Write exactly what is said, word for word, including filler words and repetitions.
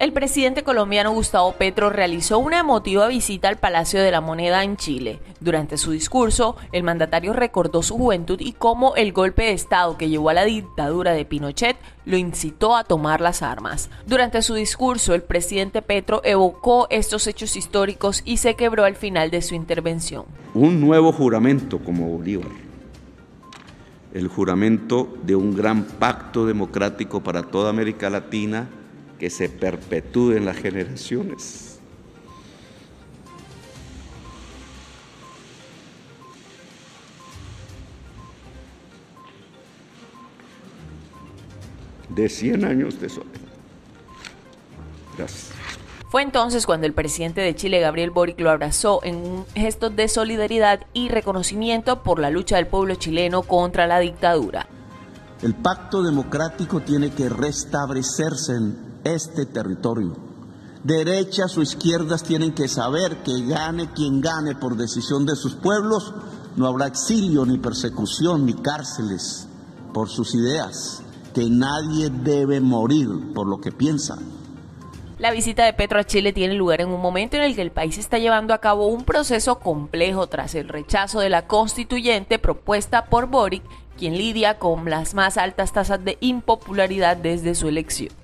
El presidente colombiano Gustavo Petro realizó una emotiva visita al Palacio de la Moneda en Chile. Durante su discurso, el mandatario recordó su juventud y cómo el golpe de Estado que llevó a la dictadura de Pinochet lo incitó a tomar las armas. Durante su discurso, el presidente Petro evocó estos hechos históricos y se quebró al final de su intervención. Un nuevo juramento como Bolívar, el juramento de un gran pacto democrático para toda América Latina, que se perpetúen las generaciones. De cien años de soledad. Gracias. Fue entonces cuando el presidente de Chile, Gabriel Boric, lo abrazó en un gesto de solidaridad y reconocimiento por la lucha del pueblo chileno contra la dictadura. El pacto democrático tiene que restablecerse en este territorio. Derechas o izquierdas tienen que saber que gane quien gane por decisión de sus pueblos, no habrá exilio, ni persecución, ni cárceles por sus ideas, que nadie debe morir por lo que piensa. La visita de Petro a Chile tiene lugar en un momento en el que el país está llevando a cabo un proceso complejo tras el rechazo de la constituyente propuesta por Boric, quien lidia con las más altas tasas de impopularidad desde su elección.